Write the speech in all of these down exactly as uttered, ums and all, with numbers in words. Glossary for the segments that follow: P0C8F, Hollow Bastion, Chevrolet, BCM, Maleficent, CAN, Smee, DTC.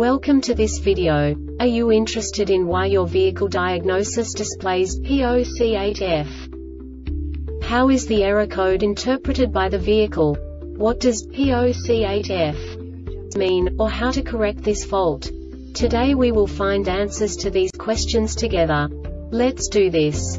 Welcome to this video. Are you interested in why your vehicle diagnosis displays P zero C eight F? How is the error code interpreted by the vehicle? What does P zero C eight F mean, or how to correct this fault? Today we will find answers to these questions together. Let's do this.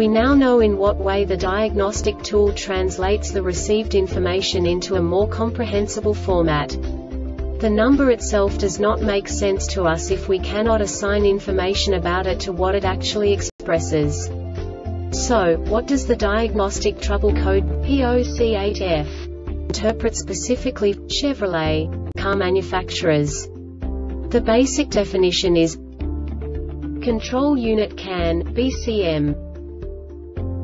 We now know in what way the diagnostic tool translates the received information into a more comprehensible format. The number itself does not make sense to us if we cannot assign information about it to what it actually expresses. So, what does the diagnostic trouble code P zero C eight F interpret specifically for Chevrolet car manufacturers? The basic definition is control unit C A N, B C M.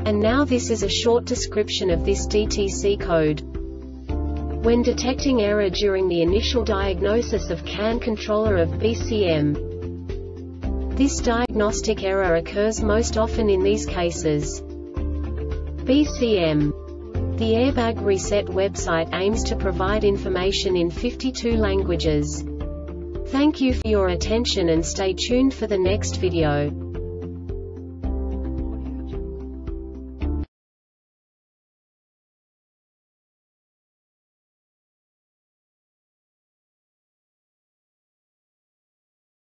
And now this is a short description of this D T C code. When detecting error during the initial diagnosis of C A N controller of B C M, this diagnostic error occurs most often in these cases. B C M. The Airbag Reset website aims to provide information in fifty-two languages. Thank you for your attention and stay tuned for the next video.